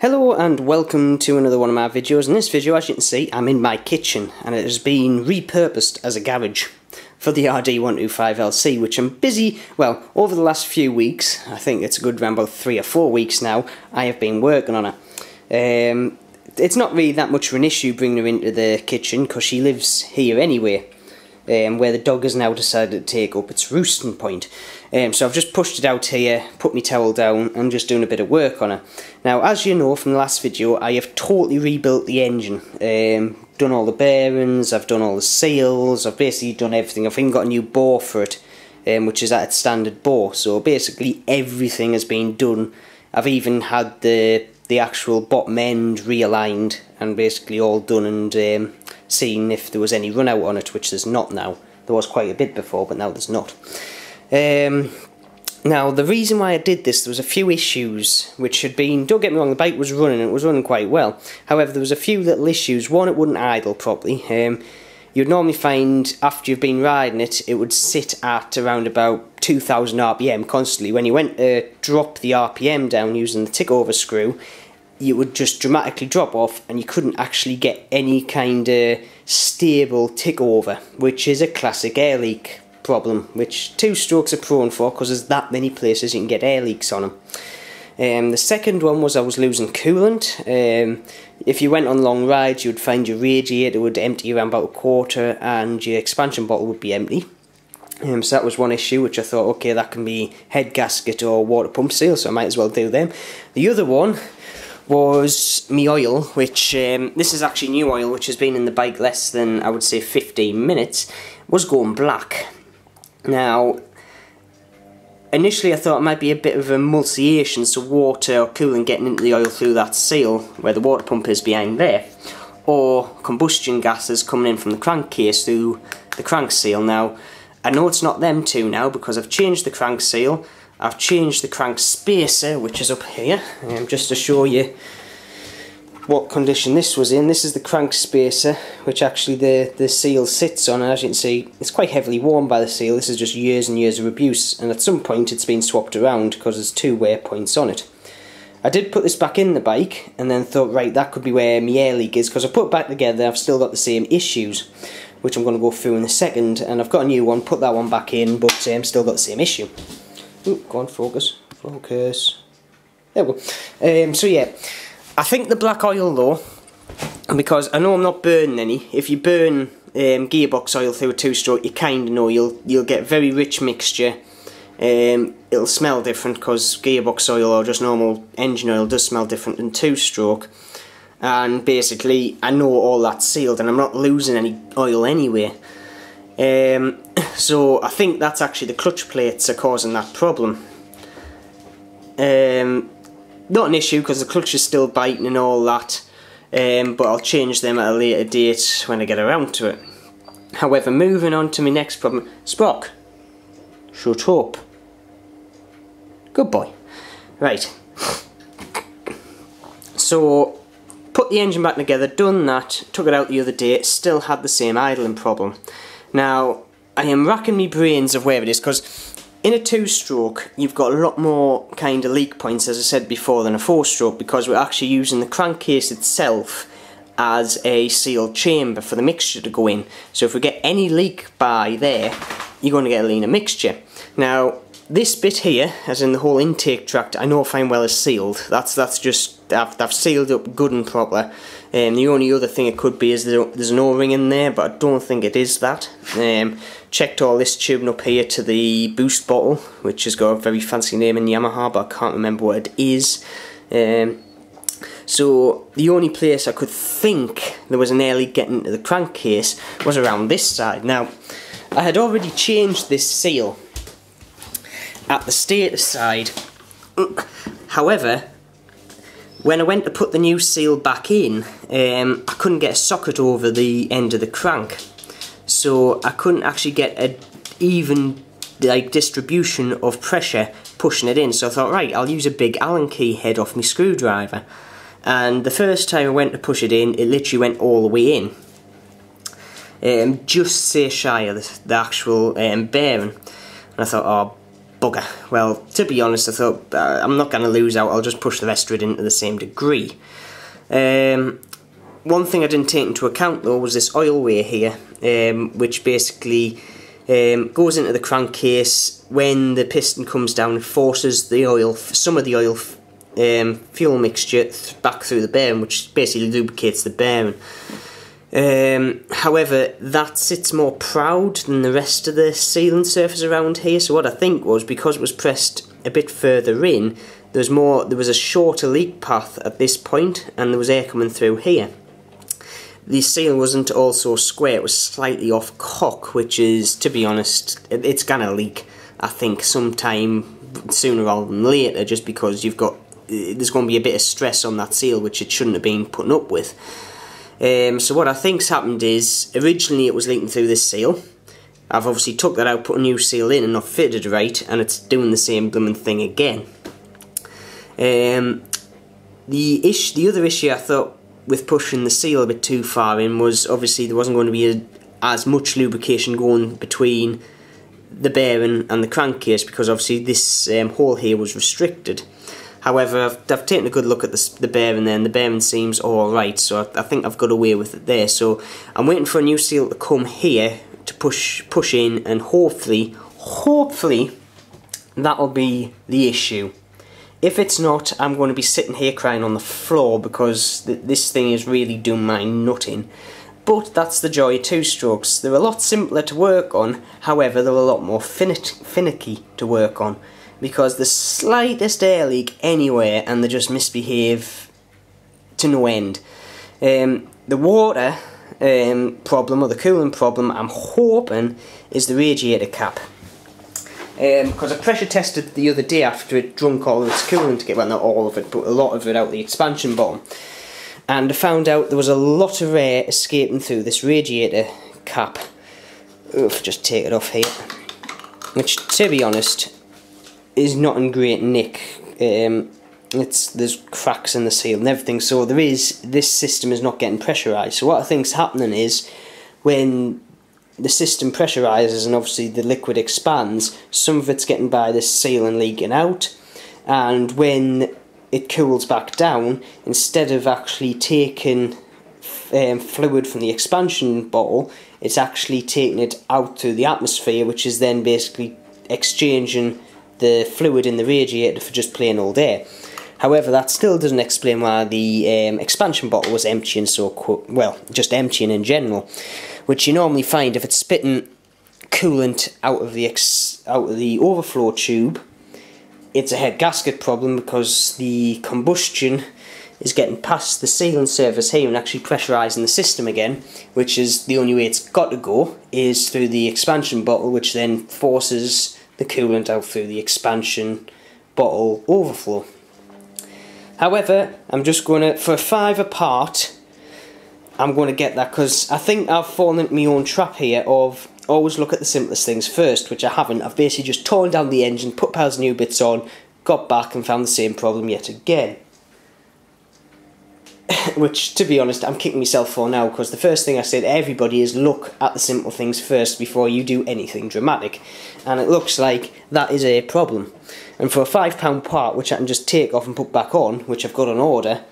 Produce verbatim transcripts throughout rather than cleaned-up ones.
Hello and welcome to another one of my videos. In this video, as you can see, I'm in my kitchen and it has been repurposed as a garage for the R D one twenty-five L C, which I'm busy, well, over the last few weeks, I think it's a good round about three or four weeks now, I have been working on it. Um, it's not really that much of an issue bringing her into the kitchen because she lives here anyway, um, where the dog has now decided to take up its roosting point. Um, so I've just pushed it out here, put my towel down, and just doing a bit of work on it. Now, as you know from the last video, I have totally rebuilt the engine. Um, done all the bearings, I've done all the seals, I've basically done everything. I've even got a new bore for it, um, which is at its standard bore. So basically everything has been done. I've even had the the actual bottom end realigned and basically all done and um, seen if there was any run out on it, which there's not now. There was quite a bit before, but now there's not. Um, now, the reason why I did this, there was a few issues which had been, don't get me wrong, the bike was running, it was running quite well. However, there was a few little issues. One, it wouldn't idle properly. Um, you'd normally find, after you've been riding it, it would sit at around about two thousand R P M constantly. When you went to drop the R P M down using the tick-over screw, it would just dramatically drop off and you couldn't actually get any kind of stable tick-over, which is a classic air leak problem, which two strokes are prone for because there's that many places you can get air leaks on them. Um, the second one was I was losing coolant. Um, if you went on long rides, you'd find your radiator would empty around about a quarter and your expansion bottle would be empty. Um, so that was one issue which I thought, okay, that can be head gasket or water pump seal, so I might as well do them. The other one was my oil, which um, this is actually new oil, which has been in the bike less than, I would say, fifteen minutes, was going black. Now, initially I thought it might be a bit of emulsification, so water or coolant getting into the oil through that seal where the water pump is behind there, or combustion gases coming in from the crankcase through the crank seal. Now, I know it's not them two now because I've changed the crank seal, I've changed the crank spacer, which is up here, um, just to show you what condition this was in. This is the crank spacer, which actually the, the seal sits on, and as you can see, it's quite heavily worn by the seal. This is just years and years of abuse, and at some point it's been swapped around because there's two wear points on it. I did put this back in the bike, and then thought, right, that could be where my air leak is, because I put it back together, I've still got the same issues, which I'm going to go through in a second, and I've got a new one, put that one back in, but um, still got the same issue. Ooh, go on, focus, focus, there we go. Um, so yeah, I think the black oil though, because I know I'm not burning any. If you burn um, gearbox oil through a two-stroke, you kind of know you'll you'll get very rich mixture. Um, it'll smell different because gearbox oil or just normal engine oil does smell different than two-stroke. And basically, I know all that's sealed, and I'm not losing any oil anyway. Um, so I think that's actually the clutch plates are causing that problem. Um, Not an issue because the clutch is still biting and all that, um, but I'll change them at a later date when I get around to it. However, moving on to my next problem. Spock, shut up. Good boy. Right. So, put the engine back together, done that, took it out the other day, still had the same idling problem. Now, I am racking my brains of where it is because in a two-stroke, you've got a lot more kind of leak points, as I said before, than a four-stroke, because we're actually using the crankcase itself as a sealed chamber for the mixture to go in. So if we get any leak by there, you're going to get a leaner mixture. Now, this bit here, as in the whole intake tract, I know fine well is sealed. That's that's just, I've, I've sealed up good and proper. Um, the only other thing it could be is there's an O-ring in there, but I don't think it is that. Um, checked all this tubing up here to the boost bottle, which has got a very fancy name in Yamaha, but I can't remember what it is. Um, so the only place I could think there was an air leak getting into the crankcase was around this side. Now, I had already changed this seal at the stator side. However, when I went to put the new seal back in, um, I couldn't get a socket over the end of the crank, so I couldn't actually get an even like distribution of pressure pushing it in. So I thought, right, I'll use a big Allen key head off my screwdriver. And the first time I went to push it in, it literally went all the way in, um, just say shy of the, the actual um, bearing. And I thought, oh bugger. Well, to be honest, I thought uh, I'm not going to lose out, I'll just push the rest of it into the same degree. Um, one thing I didn't take into account though was this oil weir here, um, which basically um, goes into the crankcase. When the piston comes down, it forces the oil, some of the oil um, fuel mixture th back through the bearing, which basically lubricates the bearing. Um, however, that sits more proud than the rest of the sealant surface around here, so what I think was, because it was pressed a bit further in, there was, more, there was a shorter leak path at this point, and there was air coming through here. The seal wasn't also square, it was slightly off cock, which is, to be honest, it's gonna leak, I think, sometime sooner rather than later, just because you've got, there's going to be a bit of stress on that seal, which it shouldn't have been putting up with. Um, so what I think's happened is, originally it was leaking through this seal. I've obviously took that out, put a new seal in and not fitted it right, and it's doing the same blooming thing again. Um, the, ish, the other issue I thought with pushing the seal a bit too far in was, obviously there wasn't going to be a, as much lubrication going between the bearing and the crankcase, because obviously this um, hole here was restricted. However, I've, I've taken a good look at the, the bearing there, and the bearing seems alright, so I, I think I've got away with it there. So I'm waiting for a new seal to come here to push push in, and hopefully, hopefully, that'll be the issue. If it's not, I'm going to be sitting here crying on the floor, because th this thing is really doing my nutting. But that's the joy of two-strokes. They're a lot simpler to work on, however, they're a lot more finicky, finicky to work on, because the slightest air leak anywhere and they just misbehave to no end. Um, the water um, problem, or the coolant problem, I'm hoping is the radiator cap. Um, because I pressure tested the other day after it drunk all of its coolant, to get, well, not all of it, but a lot of it out of the expansion bottom. And I found out there was a lot of air escaping through this radiator cap. Oof, just take it off here. Which, to be honest, is not in great nick. Um, it's, there's cracks in the seal and everything, so there is, this system is not getting pressurised. So what I think's happening is, when the system pressurises and obviously the liquid expands, some of it's getting by this seal and leaking out, and when it cools back down, instead of actually taking um, fluid from the expansion bottle, it's actually taking it out through the atmosphere, which is then basically exchanging the fluid in the radiator for just plain old air. However, that still doesn't explain why the um, expansion bottle was emptying so quick, well, just emptying in general, which you normally find if it's spitting coolant out of the ex out of the overflow tube, it's a head gasket problem, because the combustion is getting past the sealing surface here and actually pressurising the system again, which is the only way it's got to go, is through the expansion bottle, which then forces the coolant out through the expansion bottle overflow. However, I'm just going to, for a fiver part, I'm going to get that, because I think I've fallen into my own trap here of always look at the simplest things first, which I haven't. I've basically just torn down the engine, put piles of new bits on, got back and found the same problem yet again. Which, to be honest, I'm kicking myself for now, because the first thing I say to everybody is look at the simple things first before you do anything dramatic. And it looks like that is a problem. And for a five pound part, which I can just take off and put back on, which I've got on order,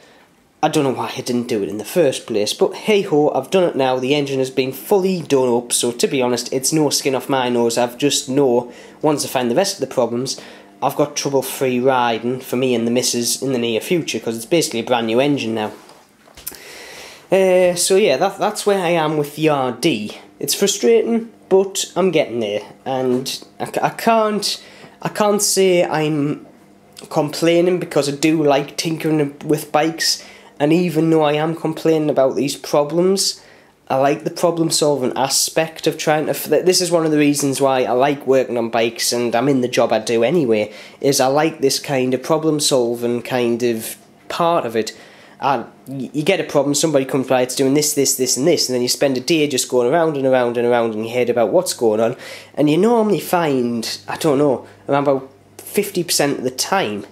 I don't know why I didn't do it in the first place. But hey ho, I've done it now. The engine has been fully done up, so to be honest, it's no skin off my nose. I've just know, once I find the rest of the problems, I've got trouble-free riding for me and the missus in the near future, because it's basically a brand new engine now. Uh, so yeah, that, that's where I am with the R D. It's frustrating, but I'm getting there, and I, I can't, I can't say I'm complaining, because I do like tinkering with bikes, and even though I am complaining about these problems, I like the problem-solving aspect of trying to. This is one of the reasons why I like working on bikes, and I'm in the job I do anyway. Is I like this kind of problem-solving kind of part of it. Uh, you get a problem, somebody comes by, it's doing this, this, this and this, and then you spend a day just going around and around and around in your head about what's going on, and you normally find, I don't know, around about fifty percent of the time,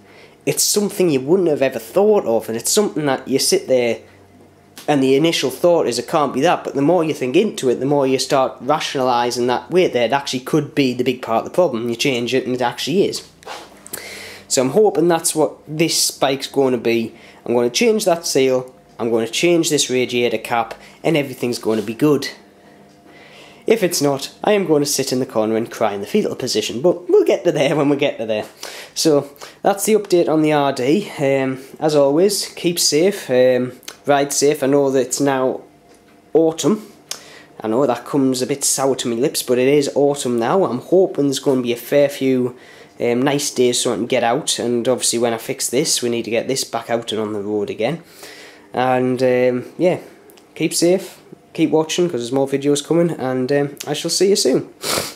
it's something you wouldn't have ever thought of, and it's something that you sit there and the initial thought is it can't be that, but the more you think into it, the more you start rationalising that weight there, it actually could be the big part of the problem. You change it and it actually is. So I'm hoping that's what this spike's going to be. I'm going to change that seal, I'm going to change this radiator cap, and everything's going to be good. If it's not, I am going to sit in the corner and cry in the fetal position, but we'll get to there when we get to there. So, that's the update on the R D. Um, as always, keep safe, um, ride safe. I know that it's now autumn. I know that comes a bit sour to my lips, but it is autumn now. I'm hoping there's going to be a fair few um, nice days so I can get out, and obviously when I fix this, we need to get this back out and on the road again. And, um, yeah, keep safe. Keep watching because there's more videos coming, and um, I shall see you soon.